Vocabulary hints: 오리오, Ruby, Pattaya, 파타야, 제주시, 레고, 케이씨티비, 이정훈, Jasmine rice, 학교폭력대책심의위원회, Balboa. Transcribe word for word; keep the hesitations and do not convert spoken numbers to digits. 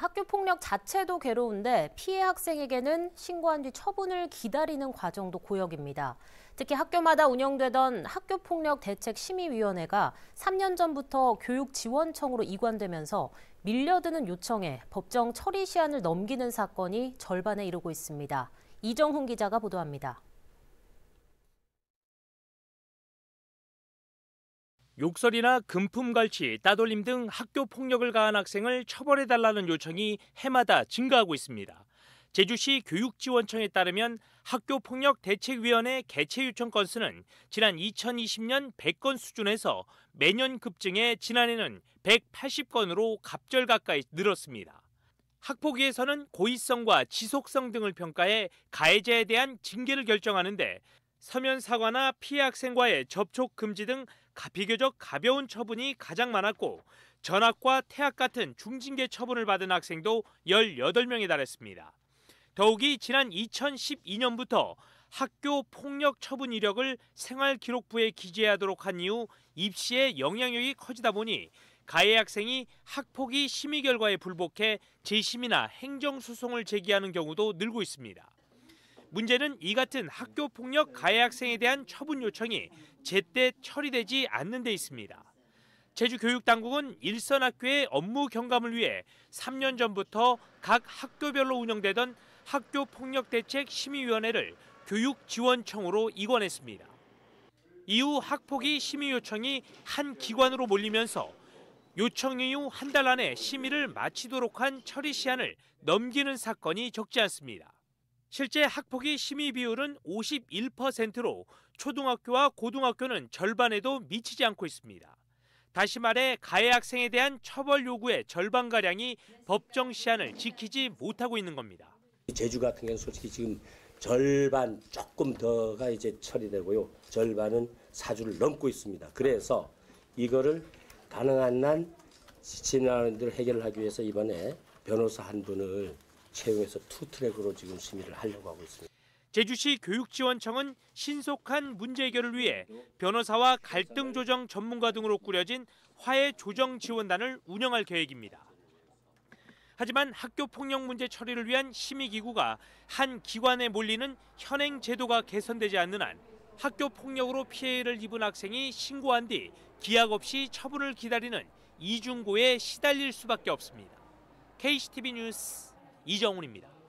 학교 폭력 자체도 괴로운데 피해 학생에게는 신고한 뒤 처분을 기다리는 과정도 고역입니다. 특히 학교마다 운영되던 학교폭력대책심의위원회가 삼 년 전부터 교육지원청으로 이관되면서 밀려드는 요청에 법정 처리 시한을 넘기는 사건이 절반에 이르고 있습니다. 이정훈 기자가 보도합니다. 욕설이나 금품갈취, 따돌림 등 학교 폭력을 가한 학생을 처벌해달라는 요청이 해마다 증가하고 있습니다. 제주시 교육지원청에 따르면 학교폭력대책위원회 개최 요청 건수는 지난 이천이십 년 백 건 수준에서 매년 급증해 지난해는 백팔십 건으로 갑절 가까이 늘었습니다. 학폭위에서는 고의성과 지속성 등을 평가해 가해자에 대한 징계를 결정하는데 서면 사과나 피해 학생과의 접촉 금지 등 비교적 가벼운 처분이 가장 많았고 전학과 퇴학 같은 중징계 처분을 받은 학생도 열여덟 명에 달했습니다. 더욱이 지난 이천십이 년부터 학교 폭력 처분 이력을 생활기록부에 기재하도록 한 이후 입시에 영향력이 커지다 보니 가해 학생이 학폭위 심의 결과에 불복해 재심이나 행정소송을 제기하는 경우도 늘고 있습니다. 문제는 이 같은 학교폭력 가해 학생에 대한 처분 요청이 제때 처리되지 않는 데 있습니다. 제주교육당국은 일선 학교의 업무 경감을 위해 삼 년 전부터 각 학교별로 운영되던 학교폭력대책심의위원회를 교육지원청으로 이관했습니다. 이후 학폭위 심의 요청이 한 기관으로 몰리면서 요청 이후 한 달 안에 심의를 마치도록 한 처리 시한을 넘기는 사건이 적지 않습니다. 실제 학폭위 심의 비율은 오십일 퍼센트로 초등학교와 고등학교는 절반에도 미치지 않고 있습니다. 다시 말해 가해 학생에 대한 처벌 요구의 절반가량이 법정 시한을 지키지 못하고 있는 겁니다. 제주 같은 경우는 솔직히 지금 절반 조금 더가 이제 처리되고요. 절반은 사 주를 넘고 있습니다. 그래서 이거를 가능한 한 지나는 대로 해결을 하기 위해서 이번에 변호사 한 분을 채용해서 투 트랙으로 지금 심의를 하려고 하고 있습니다. 제주시 교육지원청은 신속한 문제 해결을 위해 변호사와 갈등 조정 전문가 등으로 꾸려진 화해 조정 지원단을 운영할 계획입니다. 하지만 학교 폭력 문제 처리를 위한 심의 기구가 한 기관에 몰리는 현행 제도가 개선되지 않는 한 학교 폭력으로 피해를 입은 학생이 신고한 뒤 기약 없이 처분을 기다리는 이중고에 시달릴 수밖에 없습니다. 케이씨티비 뉴스 이정훈입니다.